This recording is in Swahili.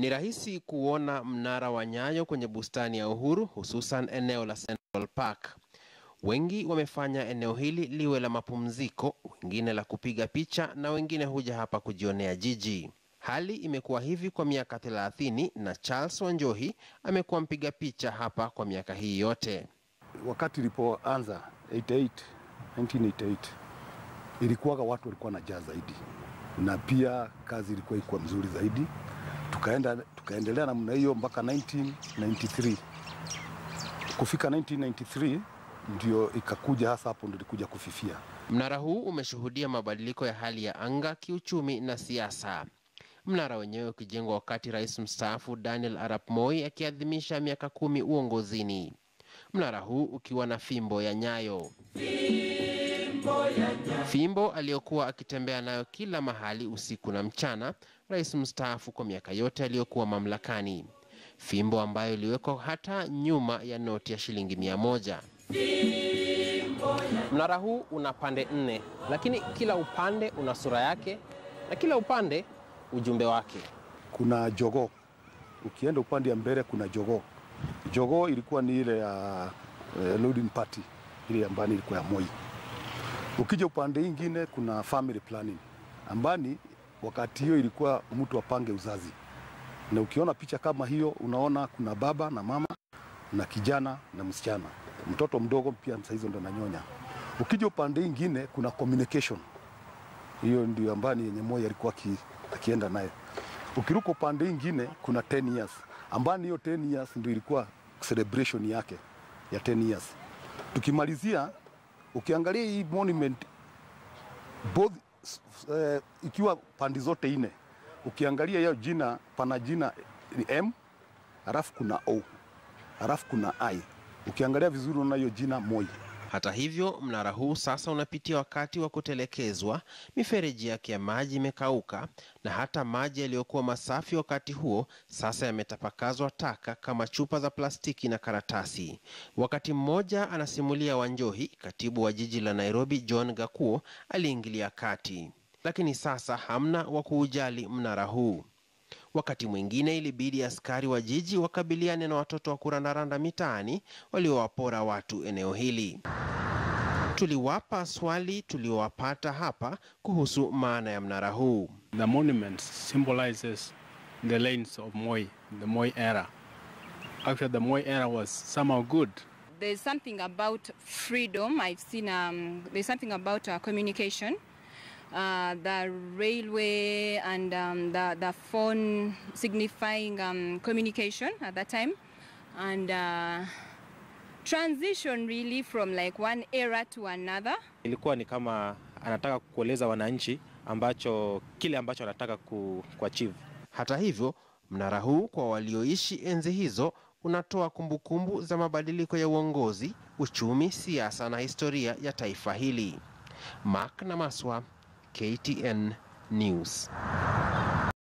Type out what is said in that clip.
Ni rahisi kuona mnara wa Nyayo kwenye bustani ya Uhuru, hususan eneo la Central Park. Wengi wamefanya eneo hili liwe la mapumziko, wengine la kupiga picha na wengine huja hapa kujionea jiji. Hali imekuwa hivi kwa miaka 30 na Charles Wanjohi amekuwa mpiga picha hapa kwa miaka hii yote. Wakati ilipoanza 1988 ilikuwa watu walikuwa na jazz zaidi. Na pia kazi ilikuwa mzuri zaidi. Tukaendelea na namna hiyo mpaka 1993. Kufika 1993 ndio ikakuja hasa hapo ndio ilikuja kufifia. Mnara huu umeshuhudia mabadiliko ya hali ya anga, kiuchumi na siasa. Mnara wenyewe ukijengwa wakati rais mstaafu Daniel Arap Moi akiadhimisha miaka 10 uongozini. Mnara huu ukiwa na fimbo ya Nyayo. Fimbo aliyokuwa akitembea nayo kila mahali usiku na mchana, rais mstaafu kwa miaka yote aliyokuwa mamlakani. Fimbo ambayo iliwekwa hata nyuma ya noti ya shilingi 100. Mnara huu una pande 4, lakini kila upande una sura yake na kila upande ujumbe wake. Kuna jogoo. Ukienda upande ya mbele kuna jogoo. Jogoo ilikuwa ni ile ya loading party, ile ambani ilikuwa ya Moi. Ukija upande ingine kuna family planning. Ambani wakati hiyo ilikuwa mtu apange uzazi. Na ukiona picha kama hiyo unaona kuna baba na mama na kijana na msichana. Mtoto mdogo pia saa hizo ndo ananyonya. Ukija upande ingine kuna communication. Hiyo ndio ambani yenye Moi alikuwa akienda naye. Ukiruka upande ingine kuna 10 years. Ambani hiyo 10 years ndio ilikuwa celebration yake ya 10 years. Tukimalizia ukiangalia hii monument both ikiwa pande zote 4. Ukiangalia hiyo jina pana jina ni M, alafu kuna O, alafu kuna I. Ukiangalia vizuri unaona hiyo jina Moi. Hata hivyo mnara huu sasa unapitia wakati wa kutelekezwa, mifereji yake ya maji imekauka na hata maji yaliyokuwa masafi wakati huo sasa yametapakazwa taka kama chupa za plastiki na karatasi. Wakati mmoja, anasimulia Wanjohi, katibu wa jiji la Nairobi John Gakuo aliingilia kati. Lakini sasa hamna wa kuujali mnara huu. Wakati mwingine ilibidi askari wa jiji wakabiliane na watoto wa kurandaranda mitaani waliowapora watu eneo hili. Tuliwapa swali tuliowapata hapa kuhusu maana ya mnara huu. The monument symbolizes the lanes of Moi, the Moi era. Actually, the Moi era was somehow good. There's something about freedom. I've seen there's something about communication. The railway and the phone signifying communication at that time, and transition really from like one era to another. Ilikuwa ni kama anataka kueleza wananchi ambacho kile ambacho anataka kuachieve. Hata hivyo mnara huu kwa walioishi enzi hizo unatoa kumbukumbu za mabadiliko ya uongozi, uchumi, siasa na historia ya taifa hili. Mark Namaswa, KTN News.